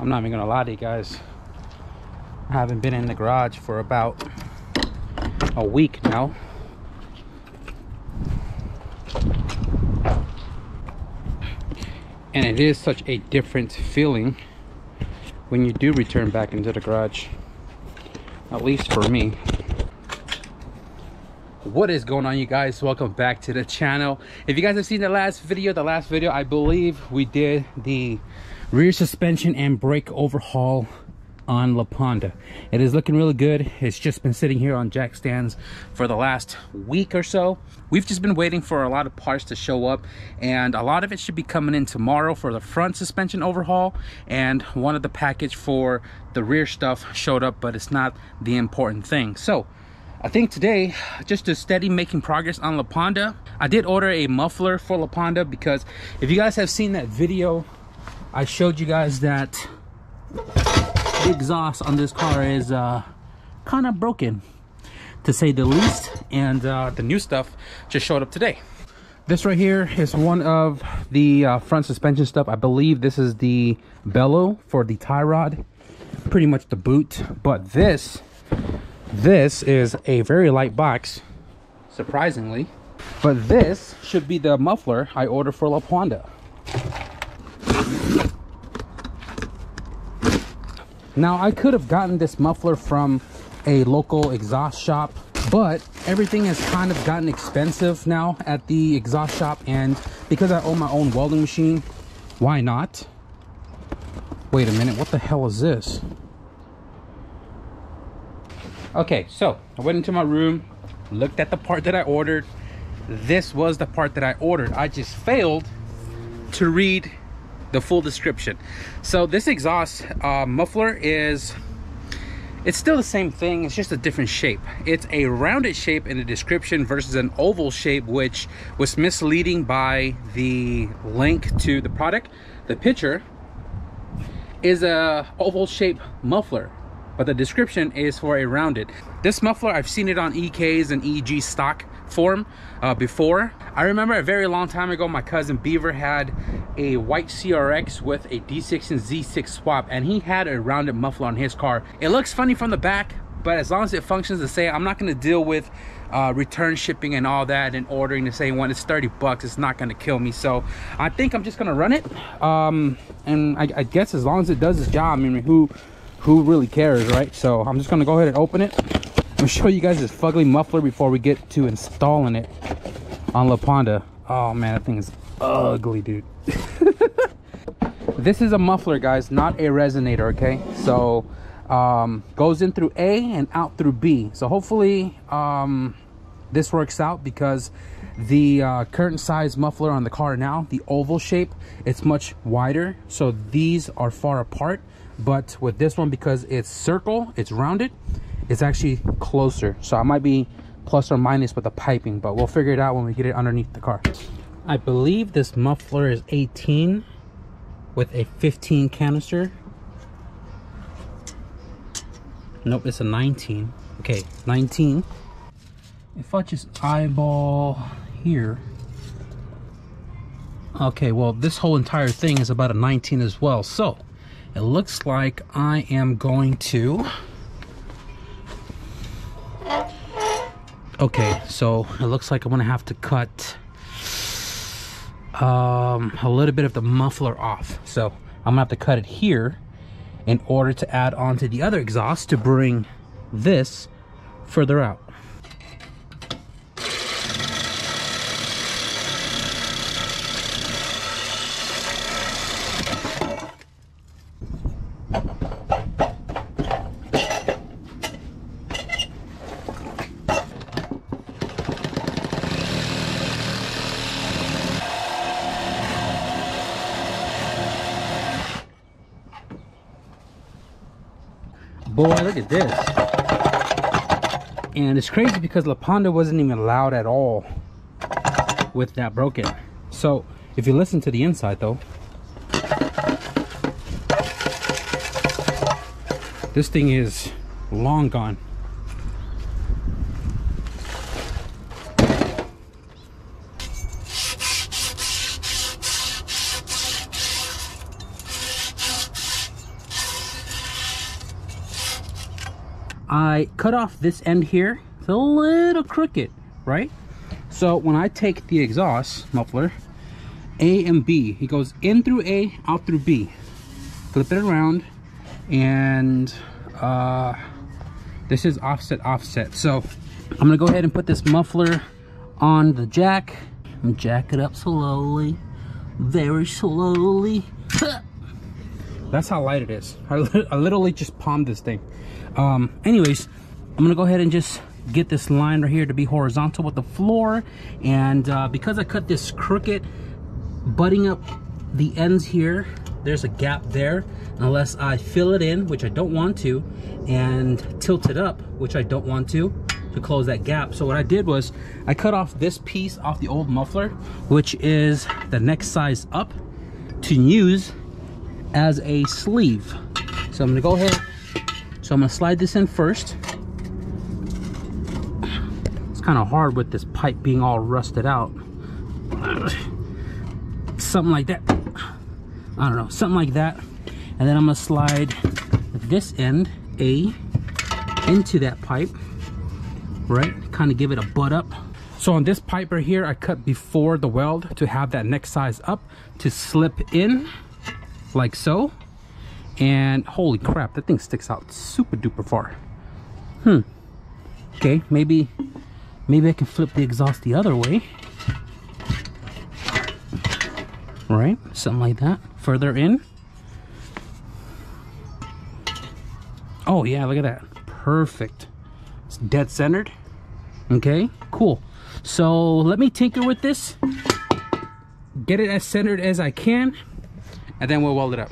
I'm not even gonna lie to you guys, I haven't been in the garage for about a week now. And it is such a different feeling when you do return back into the garage, at least for me. What is going on, you guys? Welcome back to the channel. If you guys have seen the last video, I believe we did the rear suspension and brake overhaul on La Ponda. It is looking really good. It's just been sitting here on jack stands for the last week or so. We've just been waiting for a lot of parts to show up, and a lot of it should be coming in tomorrow for the front suspension overhaul, and one of the package for the rear stuff showed up, but it's not the important thing. So I think today, just to steady making progress on La Ponda. I did order a muffler for La Ponda because if you guys have seen that video, I showed you guys that the exhaust on this car is kind of broken, to say the least, and the new stuff just showed up today. This right here is one of the front suspension stuff. I believe this is the bellow for the tie rod, pretty much the boot, but this is a very light box, surprisingly, but this should be the muffler I ordered for La Ponda. Now, I could have gotten this muffler from a local exhaust shop, but everything has kind of gotten expensive now at the exhaust shop, and because I own my own welding machine, why not? Wait a minute, what the hell is this? Okay, so I went into my room, looked at the part that I ordered. This was the part that I ordered. I just failed to read the full description. So this exhaust muffler is, it's still the same thing, it's just a different shape. It's a rounded shape in the description versus an oval shape, which was misleading by the link to the product. The picture is a oval shape muffler, but the description is for a rounded. This muffler, I've seen it on EKs and EG stock form before. I remember a very long time ago, my cousin Beaver had a white CRX with a D6 and Z6 swap, and he had a rounded muffler on his car. It looks funny from the back, but as long as it functions the same, I'm not gonna deal with return shipping and all that and ordering the same one. It's 30 bucks, it's not gonna kill me. So I think I'm just gonna run it. And I guess as long as it does its job, I mean, who really cares, right? So I'm just gonna go ahead and open it. I'm gonna show you guys this fugly muffler before we get to installing it on La Ponda. Oh man, that thing is ugly, dude. This is a muffler, guys, not a resonator, okay? So goes in through A and out through B. So hopefully this works out, because the current size muffler on the car now, the oval shape, it's much wider, so these are far apart. But with this one, because it's circle, it's rounded, it's actually closer. So I might be plus or minus with the piping, but we'll figure it out when we get it underneath the car. I believe this muffler is 18 with a 15 canister. Nope, it's a 19. Okay, 19. If I just eyeball here. Okay, well, this whole entire thing is about a 19 as well. So it looks like I am going to, okay, so it looks like I'm gonna have to cut a little bit of the muffler off. So I'm gonna have to cut it here in order to add on to the other exhaust to bring this further out. Boy, look at this. And it's crazy because La Ponda wasn't even loud at all with that broken. So if you listen to the inside though, this thing is long gone. I cut off this end here. It's a little crooked, right? So when I take the exhaust muffler, A and B, it goes in through A, out through B. Flip it around, and this is offset. So I'm gonna go ahead and put this muffler on the jack and jack it up slowly, very slowly. That's how light it is. I literally just palmed this thing. Anyways, I'm gonna go ahead and just get this line right here to be horizontal with the floor, and because I cut this crooked, butting up the ends here, there's a gap there, unless I fill it in, which I don't want to, and tilt it up, which I don't want to close that gap. So what I did was I cut off this piece off the old muffler, which is the next size up, to use as a sleeve. So I'm gonna go ahead, so I'm gonna slide this in first. It's kind of hard with this pipe being all rusted out. Something like that, I don't know, something like that. And then I'm gonna slide this end, A, into that pipe, right? Kind of give it a butt up. So on this pipe right here, I cut before the weld to have that next size up to slip in, like so. And holy crap, that thing sticks out super duper far. Okay, maybe I can flip the exhaust the other way. Right, something like that, further in. Oh yeah, look at that, perfect. It's dead centered. Okay, cool. So let me tinker with this, get it as centered as I can, and then we'll weld it up.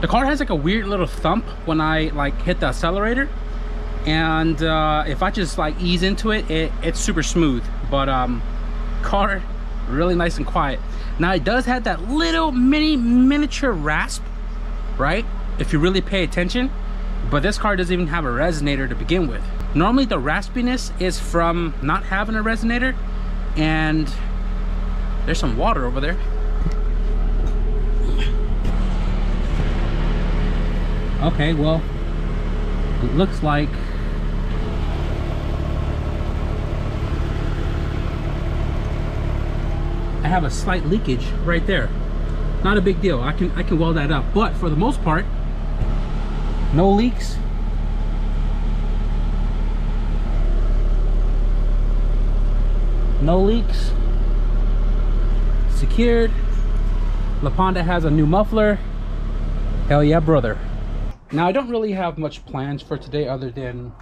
The car has like a weird little thump when I like hit the accelerator, and if I just like ease into it, it's super smooth. But car really nice and quiet. Now it does have that little miniature rasp, right? If you really pay attention, but this car doesn't even have a resonator to begin with. Normally the raspiness is from not having a resonator, and there's some water over there. Okay, well, it looks like I have a slight leakage right there. Not a big deal. I can weld that up. But for the most part, no leaks. No leaks. Secured. La Ponda has a new muffler. Hell yeah, brother. Now I don't really have much plans for today other than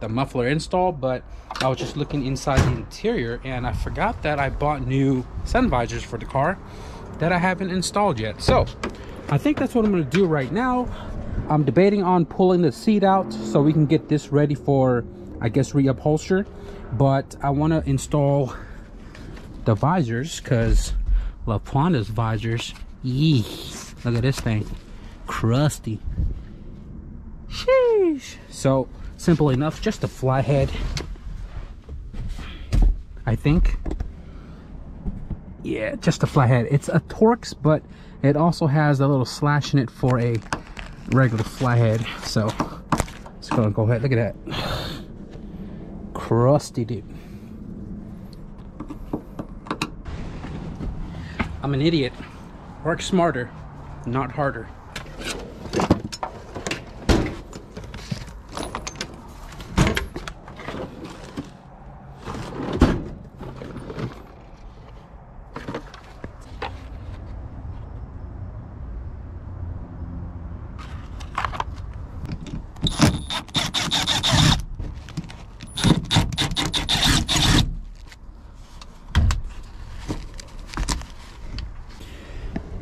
the muffler install, but I was just looking inside the interior and I forgot that I bought new sun visors for the car that I haven't installed yet. So I think that's what I'm gonna do right now. I'm debating on pulling the seat out so we can get this ready for, I guess, reupholster, but I wanna install the visors because La Ponda's visors, yee, look at this thing, crusty. Sheesh. So simple enough, just a flathead, I think. Yeah, just a flathead. It's a Torx, but it also has a little slash in it for a regular flathead. So it's gonna go ahead. Look at that, crusty dude. I'm an idiot. Work smarter, not harder.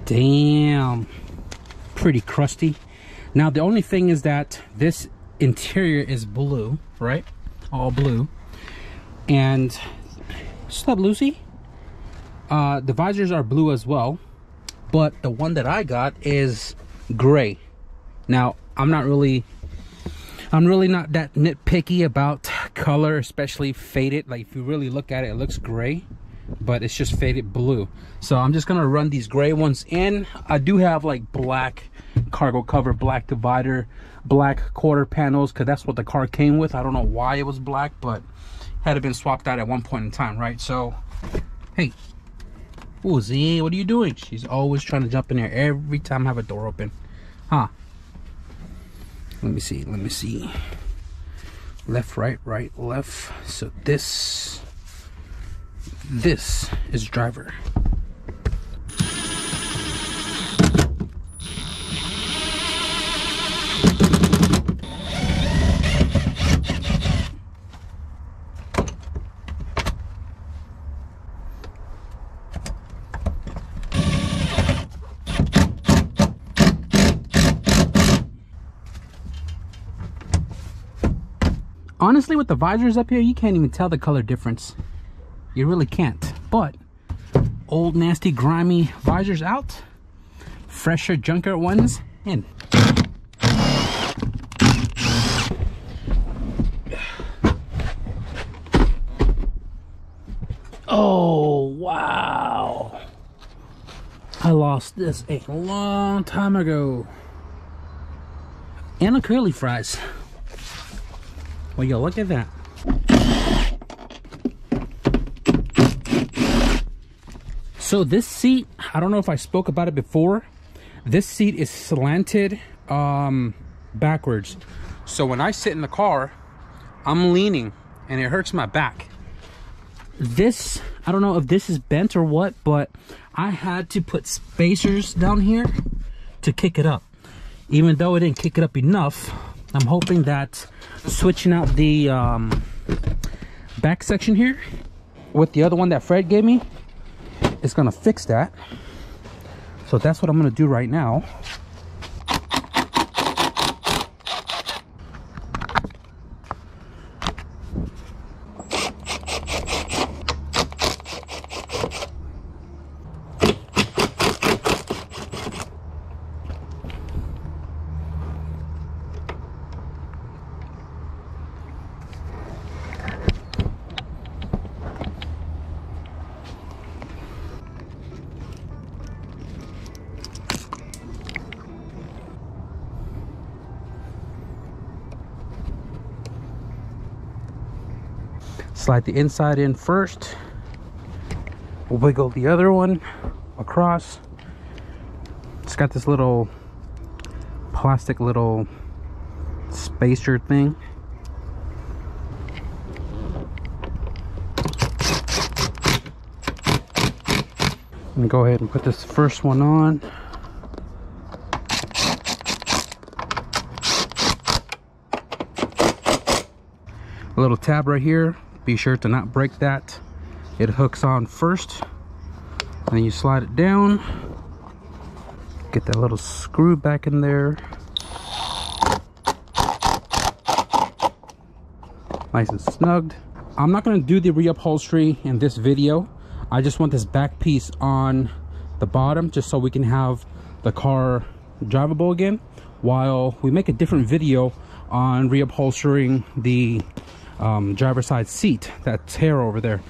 damn pretty crusty. Now the only thing is that this interior is blue, right? All blue. And what's up, Lucy? The visors are blue as well, but the one that I got is gray. Now I'm really not that nitpicky about color, especially faded. Like if you really look at it, it looks gray, but it's just faded blue. So I'm just gonna run these gray ones in. I do have like black cargo cover, black divider, black quarter panels, because that's what the car came with. I don't know why it was black, but had it been swapped out at one point in time, right? So hey, ooh, Z, what are you doing? She's always trying to jump in there every time I have a door open, huh? Let me see. Left, right, left. So this is driver. Honestly, with the visors up here, you can't even tell the color difference. You really can't. But old, nasty, grimy visors out, fresher, junker ones in. Oh, wow. I lost this a long time ago. And a curly fries. Well, yo, look at that. So this seat, I don't know if I spoke about it before. This seat is slanted backwards. So when I sit in the car, I'm leaning and it hurts my back. This, I don't know if this is bent or what, but I had to put spacers down here to kick it up. Even though it didn't kick it up enough, I'm hoping that switching out the back section here with the other one that Fred gave me is gonna fix that. So that's what I'm gonna do right now. Slide the inside in first, wiggle the other one across. It's got this little plastic little spacer thing. I'm gonna go ahead and put this first one on. A little tab right here. Be sure to not break that. It hooks on first, then you slide it down, get that little screw back in there, nice and snugged. I'm not going to do the reupholstery in this video. I just want this back piece on the bottom just so we can have the car drivable again while we make a different video on reupholstering the driver's side seat, that tear over there.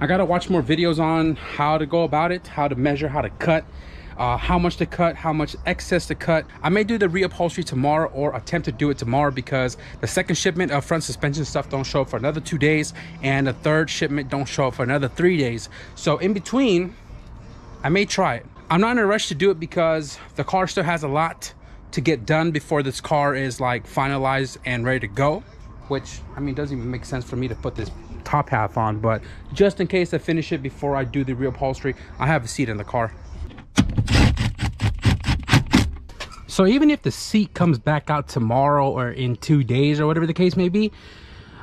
I gotta watch more videos on how to go about it, how to measure, how to cut, how much to cut, how much excess to cut. I may do the reupholstery tomorrow or attempt to do it tomorrow because the second shipment of front suspension stuff don't show up for another 2 days and the third shipment don't show up for another 3 days. So in between, I may try it. I'm not in a rush to do it because the car still has a lot to get done before this car is like finalized and ready to go. Which, I mean, doesn't even make sense for me to put this top half on, but just in case I finish it before I do the reupholstery, I have a seat in the car. So even if the seat comes back out tomorrow or in 2 days or whatever the case may be,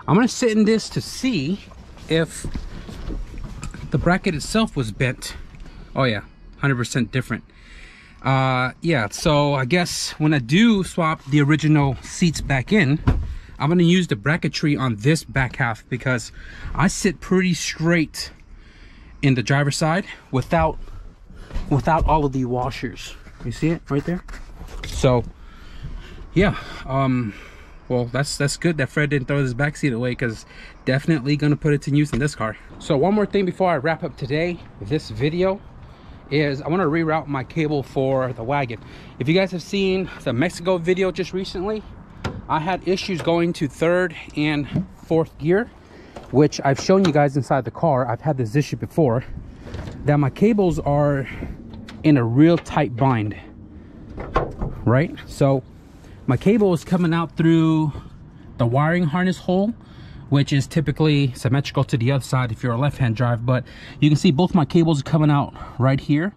I'm gonna sit in this to see if the bracket itself was bent. Oh yeah, 100% different. Yeah, so I guess when I do swap the original seats back in, I'm gonna use the bracketry on this back half because I sit pretty straight in the driver's side without all of the washers. You see it right there? So yeah, well, that's good that Fred didn't throw his back seat away, because definitely gonna put it to use in this car. So one more thing before I wrap up today, this video, is I want to reroute my cable for the wagon. If you guys have seen the Mexico video just recently, I had issues going to 3rd and 4th gear, which I've shown you guys inside the car. I've had this issue before, that my cables are in a real tight bind, right? So my cable is coming out through the wiring harness hole, which is typically symmetrical to the other side if you're a left-hand drive, but you can see both my cables are coming out right here.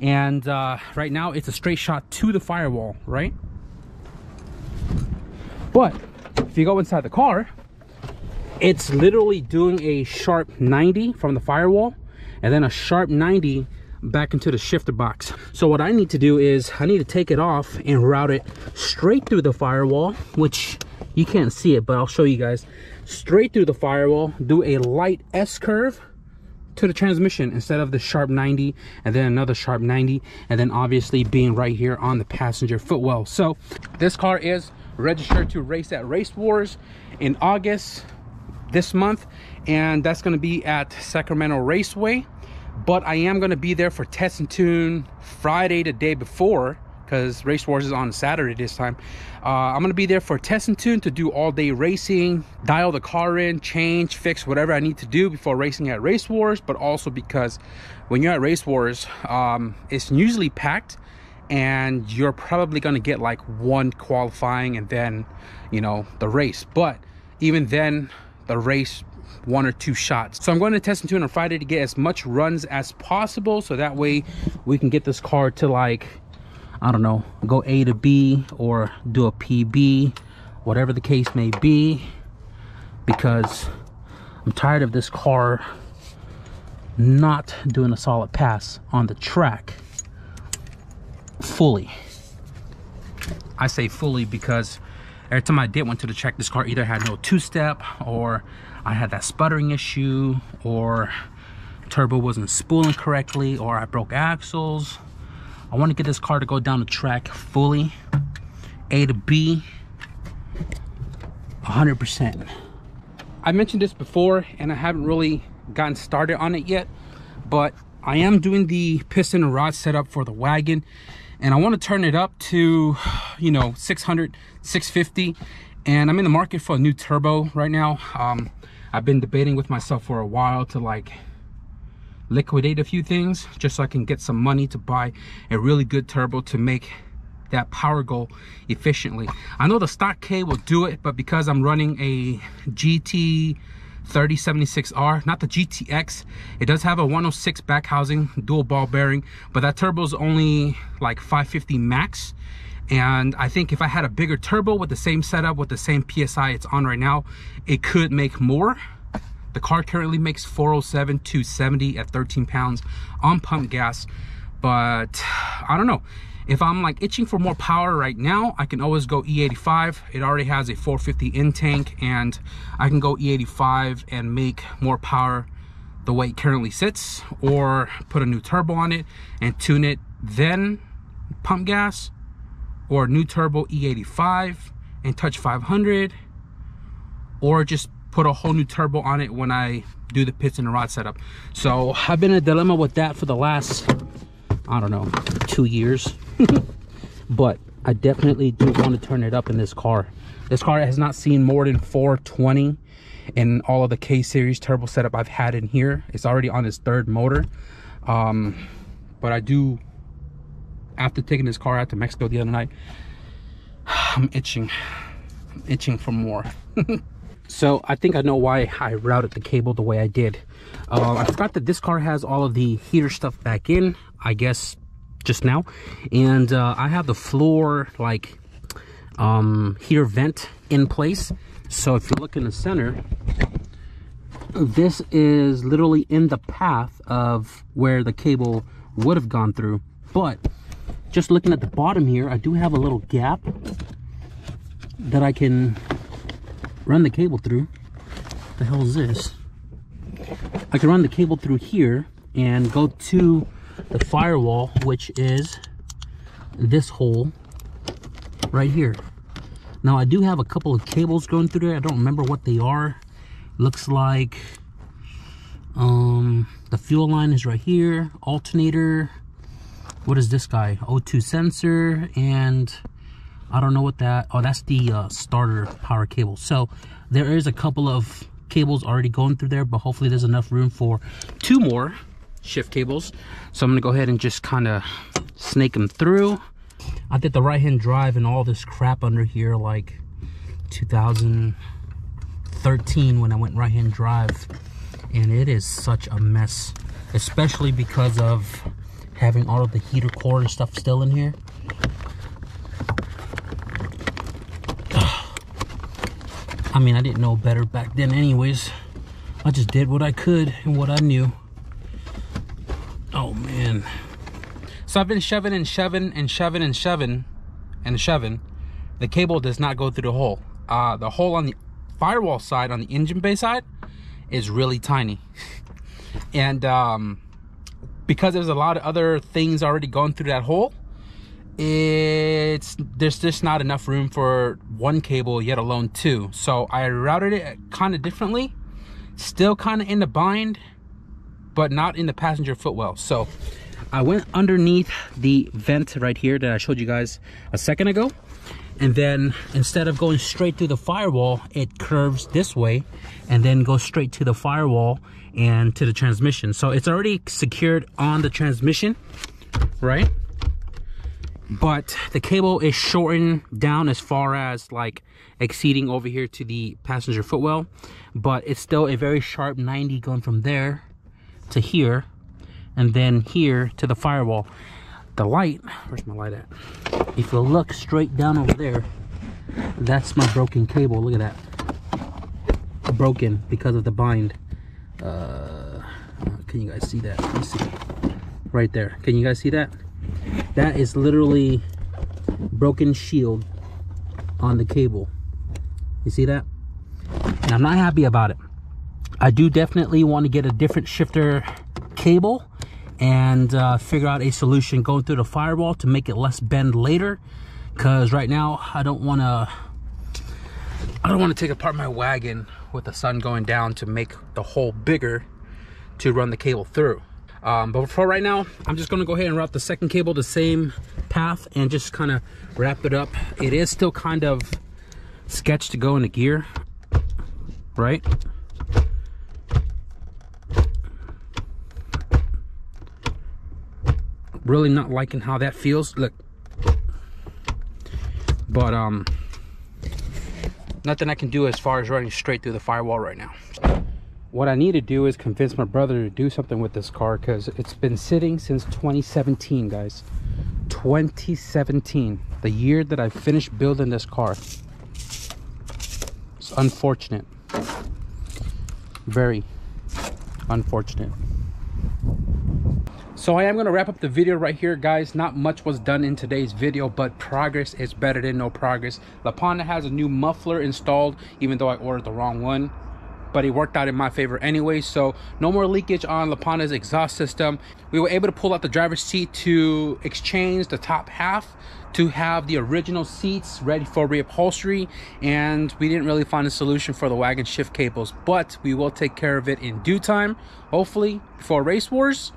And right now it's a straight shot to the firewall, right? But if you go inside the car, it's literally doing a sharp 90 from the firewall and then a sharp 90 back into the shifter box. So what I need to do is I need to take it off and route it straight through the firewall, which you can't see it, but I'll show you guys. Straight through the firewall, do a light S-curve to the transmission instead of the sharp 90 and then another sharp 90 and then obviously being right here on the passenger footwell. So this car is registered to race at Race Wars in August this month, and that's going to be at Sacramento Raceway. But I am going to be there for test and tune Friday, the day before, because Race Wars is on Saturday this time. I'm going to be there for test and tune to do all day racing, dial the car in, change, fix whatever I need to do before racing at Race Wars. But also because when you're at Race Wars, it's usually packed and you're probably going to get like one qualifying and then, you know, the race. But even then, the race, one or two shots. So I'm going to test and tune on Friday to get as much runs as possible, so that way we can get this car to, like, I don't know, go A to B or do a PB, whatever the case may be, because I'm tired of this car not doing a solid pass on the track fully. I say fully because every time I did went to the track, this car either had no two-step, or I had that sputtering issue, or turbo wasn't spooling correctly, or I broke axles. I want to get this car to go down the track fully, A to B, 100%. I mentioned this before and I haven't really gotten started on it yet, but I am doing the piston and rod setup for the wagon, and I want to turn it up to, you know, 600, 650. And I'm in the market for a new turbo right now. I've been debating with myself for a while to, like, liquidate a few things just so I can get some money to buy a really good turbo to make that power go efficiently. I know the stock K will do it, but because I'm running a GT 3076R, not the GTX, it does have a 106 back housing, dual ball bearing, but that turbo is only like 550 max. And I think if I had a bigger turbo with the same setup, with the same PSI it's on right now, it could make more. The car currently makes 407 270 at 13 pounds on pump gas, but I don't know. If I'm, like, itching for more power right now, I can always go E85. It already has a 450 in tank, and I can go E85 and make more power the way it currently sits, or put a new turbo on it and tune it, then pump gas, or new turbo E85 and touch 500, or just put a whole new turbo on it when I do the piston and rod setup. So I've been in a dilemma with that for the last, I don't know, 2 years. But I definitely do want to turn it up in this car. This car has not seen more than 420 in all of the K-series turbo setup I've had in here. It's already on its 3rd motor. But I do, after taking this car out to Mexico the other night, I'm itching for more. So I think I know why I routed the cable the way I did. I forgot that this car has all of the heater stuff back in, I guess, just now. And I have the floor, like, heater vent in place. So if you look in the center, this is literally in the path of where the cable would have gone through. But just looking at the bottom here, I do have a little gap that I can run the cable through. What the hell is this? I can run the cable through here and go to the firewall, which is this hole right here. Now I do have a couple of cables going through there. I don't remember what they are. Looks like the fuel line is right here, alternator. What is this guy? O2 sensor, and I don't know what that. Oh, that's the starter power cable. So there is a couple of cables already going through there, but hopefully there's enough room for two more shift cables. So I'm gonna go ahead and just kind of snake them through. I did the right-hand drive and all this crap under here like 2013 when I went right-hand drive, and it is such a mess, especially because of having all of the heater core and stuff still in here. I mean, I didn't know better back then anyways. I just did what I could and what I knew. Oh man. So I've been shoving and shoving and shoving and shoving and shoving. The cable does not go through the hole. The hole on the firewall side, on the engine bay side, is really tiny. And because there's a lot of other things already going through that hole, there's just not enough room for one cable, let alone two. So I routed it kind of differently, still kind of in the bind, but not in the passenger footwell. So I went underneath the vent right here that I showed you guys a second ago. And then instead of going straight through the firewall, it curves this way and then goes straight to the firewall and to the transmission. So it's already secured on the transmission, right? But the cable is shortened down as far as like exceeding over here to the passenger footwell. But it's still a very sharp 90 going from there to here. And then here to the firewall. The light, where's my light at? If you look straight down over there, that's my broken cable. Look at that. Broken because of the bind. Can you guys see that? Let me see. Right there. Can you guys see that? That is literally broken shield on the cable. You see that? And I'm not happy about it. I do definitely want to get a different shifter cable and figure out a solution going through the firewall to make it less bend later, because right now I don't want to take apart my wagon with the sun going down to make the hole bigger to run the cable through. But for right now, I'm just going to go ahead and route the second cable the same path and just kind of wrap it up. It is still kind of sketched to go into gear, right? Really not liking how that feels. Look, but nothing I can do as far as running straight through the firewall right now. What I need to do is convince my brother to do something with this car, because it's been sitting since 2017, guys. 2017, the year that I finished building this car. It's unfortunate, very unfortunate. So I am going to wrap up the video right here, guys. Not much was done in today's video, but progress is better than no progress. La Ponda has a new muffler installed, even though I ordered the wrong one. But it worked out in my favor anyway, so no more leakage on La Ponda's exhaust system. We were able to pull out the driver's seat to exchange the top half to have the original seats ready for reupholstery, and we didn't really find a solution for the wagon shift cables, but we will take care of it in due time, hopefully before Race Wars.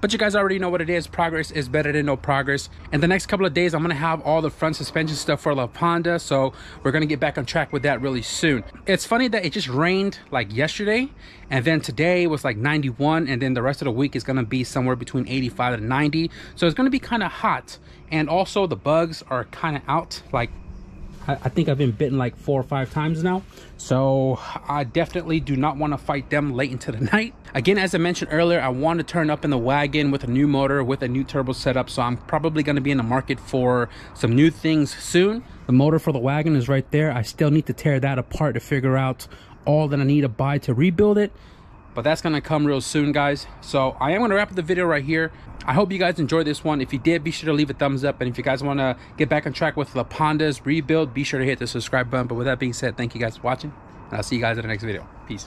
But you guys already know what it is. Progress is better than no progress. In the next couple of days, I'm going to have all the front suspension stuff for La Ponda. So we're going to get back on track with that really soon. It's funny that it just rained like yesterday. And then today was like 91. And then the rest of the week is going to be somewhere between 85 to 90. So it's going to be kind of hot. And also the bugs are kind of out. Like I think I've been bitten like 4 or 5 times now. So I definitely do not want to fight them late into the night. Again, as I mentioned earlier, I want to turn up in the wagon with a new motor, with a new turbo setup. So I'm probably going to be in the market for some new things soon. The motor for the wagon is right there. I still need to tear that apart to figure out all that I need to buy to rebuild it. But that's going to come real soon, guys. So I am going to wrap up the video right here. I hope you guys enjoyed this one. If you did, be sure to leave a thumbs up. And if you guys want to get back on track with La Ponda's rebuild, be sure to hit the subscribe button. But with that being said, thank you guys for watching, and I'll see you guys in the next video. Peace.